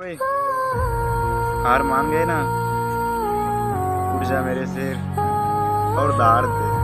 ओए हार मान गए ना, उड़ जा मेरे सिर और दार दे।